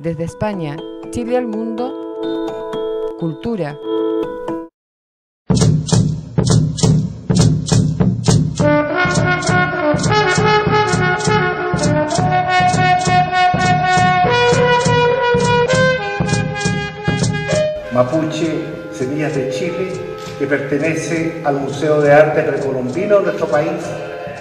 Desde España, Chile al Mundo, Cultura. Mapuche, Semillas de Chile, que pertenece al Museo de Arte Precolombino de nuestro país,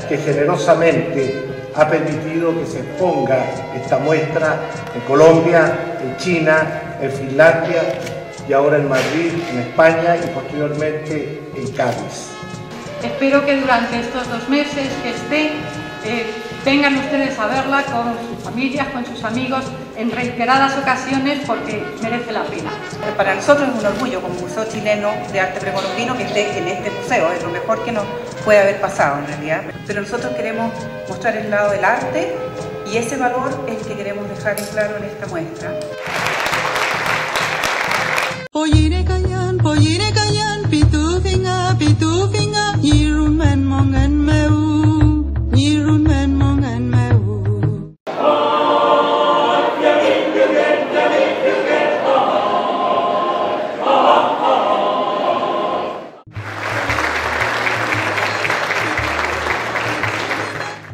que generosamente ha permitido que se exponga esta muestra en Colombia, en China, en Finlandia y ahora en Madrid, en España y posteriormente en Cádiz. Espero que durante estos 2 meses que esté, vengan ustedes a verla con sus familias, con sus amigos, en reiteradas ocasiones, porque merece la pena. Para nosotros es un orgullo como Museo Chileno de Arte Precolombino que esté en este museo, es lo mejor que nos puede haber pasado en realidad. Pero nosotros queremos mostrar el lado del arte y ese valor es el que queremos dejar en claro en esta muestra.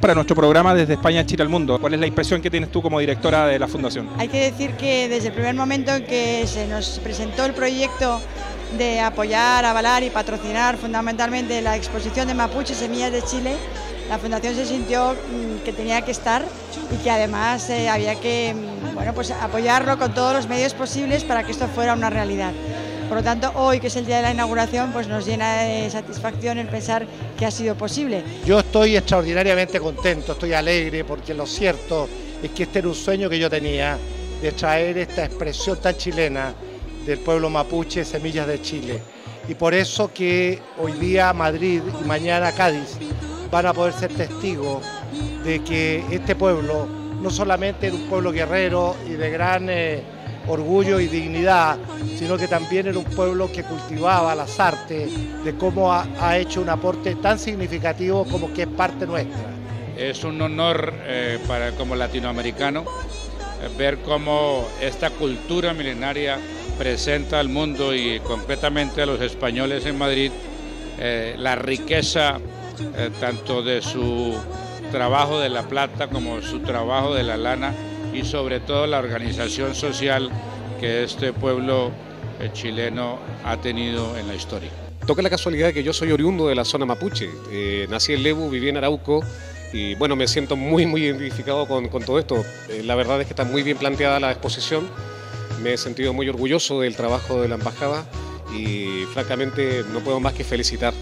Para nuestro programa desde España, Chile al Mundo, ¿cuál es la impresión que tienes tú como directora de la Fundación? Hay que decir que desde el primer momento en que se nos presentó el proyecto de apoyar, avalar y patrocinar fundamentalmente la exposición de Mapuche Semillas de Chile, la Fundación se sintió que tenía que estar y que además había que apoyarlo con todos los medios posibles para que esto fuera una realidad. Por lo tanto, hoy, que es el día de la inauguración, pues nos llena de satisfacción el pensar que ha sido posible. Yo estoy extraordinariamente contento, estoy alegre, porque lo cierto es que este era un sueño que yo tenía, de traer esta expresión tan chilena del pueblo mapuche, Semillas de Chile. Y por eso que hoy día Madrid y mañana Cádiz van a poder ser testigos de que este pueblo no solamente era un pueblo guerrero y de gran orgullo y dignidad, sino que también era un pueblo que cultivaba las artes, de cómo ha hecho un aporte tan significativo como que es parte nuestra. Es un honor como latinoamericano ver cómo esta cultura milenaria presenta al mundo y concretamente a los españoles en Madrid la riqueza tanto de su trabajo de la plata como su trabajo de la lana, y sobre todo la organización social que este pueblo chileno ha tenido en la historia. Toca la casualidad de que yo soy oriundo de la zona mapuche, nací en Lebu, viví en Arauco y bueno, me siento muy identificado con todo esto. La verdad es que está muy bien planteada la exposición, me he sentido muy orgulloso del trabajo de la embajada y francamente no puedo más que felicitar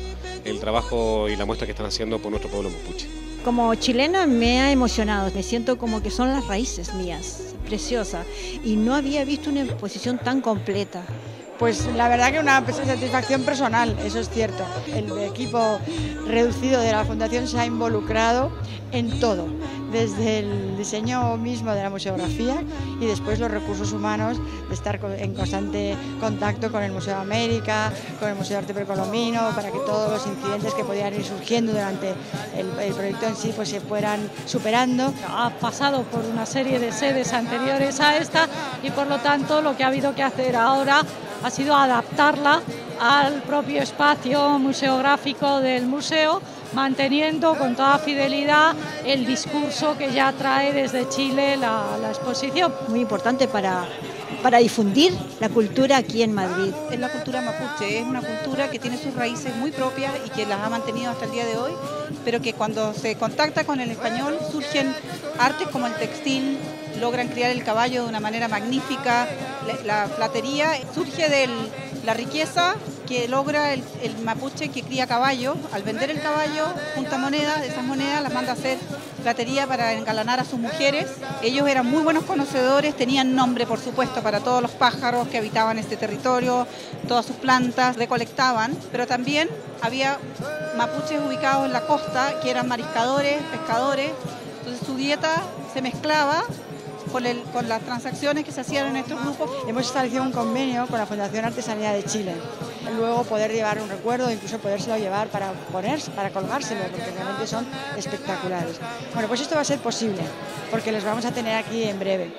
el trabajo y la muestra que están haciendo por nuestro pueblo mapuche. Como chilena me ha emocionado, me siento como que son las raíces mías, preciosa, y no había visto una exposición tan completa. Pues la verdad que una satisfacción personal, eso es cierto. El equipo reducido de la Fundación se ha involucrado en todo, desde el diseño mismo de la museografía y después los recursos humanos, de estar en constante contacto con el Museo de América, con el Museo de Arte Precolombino, para que todos los incidentes que podían ir surgiendo durante el proyecto en sí pues se fueran superando. Ha pasado por una serie de sedes anteriores a esta y por lo tanto lo que ha habido que hacer ahora ha sido adaptarla al propio espacio museográfico del museo, manteniendo con toda fidelidad el discurso que ya trae desde Chile la exposición. Muy importante para difundir la cultura aquí en Madrid. Es la cultura mapuche, es una cultura que tiene sus raíces muy propias y que las ha mantenido hasta el día de hoy, pero que cuando se contacta con el español surgen artes como el textil, logran criar el caballo de una manera magnífica, la platería surge de la riqueza que logra el mapuche que cría caballo. Al vender el caballo, junta monedas, esas monedas las manda a hacer platería para engalanar a sus mujeres. Ellos eran muy buenos conocedores, tenían nombre por supuesto para todos los pájaros que habitaban este territorio, todas sus plantas, recolectaban, pero también había mapuches ubicados en la costa que eran mariscadores, pescadores, entonces su dieta se mezclaba con las transacciones que se hacían en estos grupos. Hemos establecido un convenio con la Fundación Artesanía de Chile. Luego poder llevar un recuerdo, incluso podérselo llevar para colgárselo, porque realmente son espectaculares. Bueno, pues esto va a ser posible, porque los vamos a tener aquí en breve.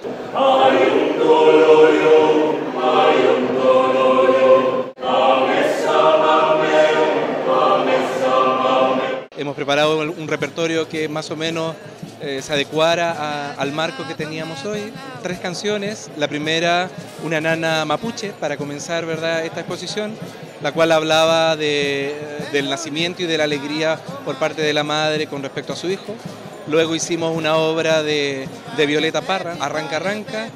hemos preparado un repertorio que más o menos se adecuara al marco que teníamos hoy. 3 canciones, la primera una nana mapuche para comenzar, ¿verdad?, esta exposición, la cual hablaba del nacimiento y de la alegría por parte de la madre con respecto a su hijo. Luego hicimos una obra de Violeta Parra, Arranca, Arranca.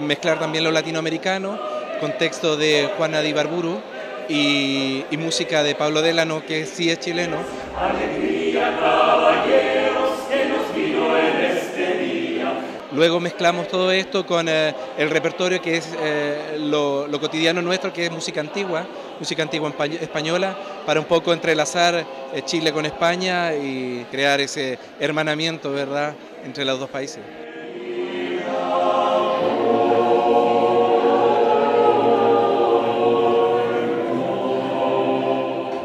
Mezclar también lo latinoamericano, contexto de Juana de Ibarburu y música de Pablo Delano, que sí es chileno. Luego mezclamos todo esto con el repertorio que es lo cotidiano nuestro, que es música antigua española, para un poco entrelazar Chile con España y crear ese hermanamiento, ¿verdad?, entre los dos países.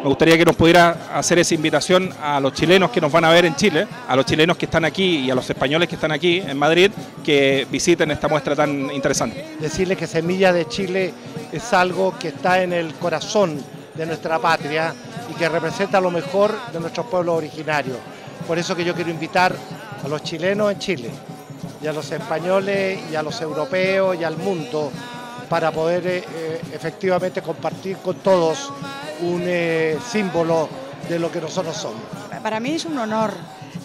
Me gustaría que nos pudiera hacer esa invitación a los chilenos que nos van a ver en Chile, a los chilenos que están aquí y a los españoles que están aquí en Madrid, que visiten esta muestra tan interesante. Decirles que Semillas de Chile es algo que está en el corazón de nuestra patria y que representa lo mejor de nuestros pueblos originarios. Por eso que yo quiero invitar a los chilenos en Chile y a los españoles y a los europeos y al mundo para poder efectivamente compartir con todos un símbolo de lo que nosotros somos. Para mí es un honor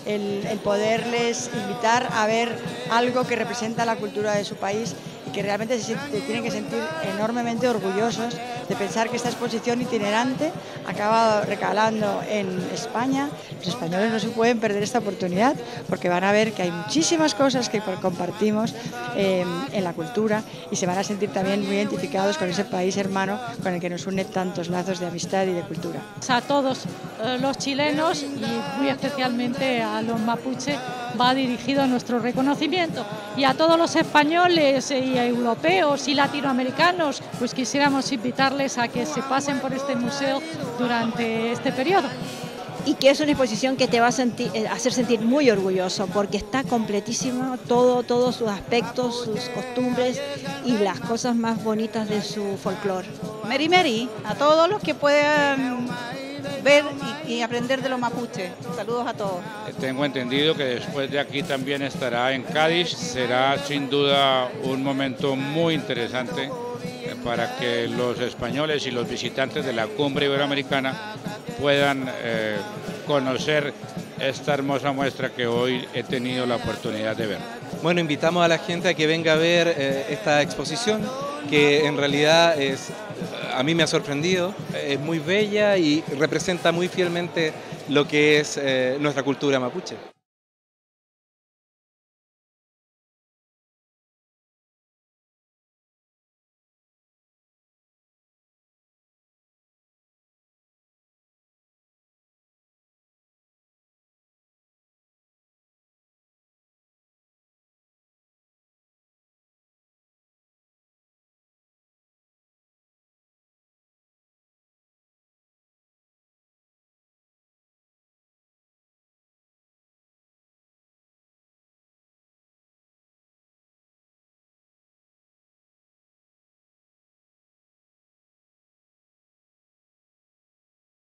el poderles invitar a ver algo que representa la cultura de su país y que realmente se tienen que sentir enormemente orgullosos de pensar que esta exposición itinerante acaba recalando en España. Los españoles no se pueden perder esta oportunidad porque van a ver que hay muchísimas cosas que compartimos en la cultura y se van a sentir también muy identificados con ese país hermano con el que nos une tantos lazos de amistad y de cultura. A todos los chilenos y muy especialmente a los mapuches va dirigido nuestro reconocimiento, y a todos los españoles y europeos y latinoamericanos pues quisiéramos invitarles a que se pasen por este museo durante este periodo. Y que es una exposición que te va a hacer sentir muy orgulloso porque está completísima, todos sus aspectos, sus costumbres y las cosas más bonitas de su folclore. Meri Meri a todos los que puedan ver y aprender de los mapuches. Saludos a todos. Tengo entendido que después de aquí también estará en Cádiz. Será sin duda un momento muy interesante para que los españoles y los visitantes de la cumbre iberoamericana puedan conocer esta hermosa muestra que hoy he tenido la oportunidad de ver. Bueno, invitamos a la gente a que venga a ver esta exposición, que en realidad a mí me ha sorprendido, es muy bella y representa muy fielmente lo que es nuestra cultura mapuche.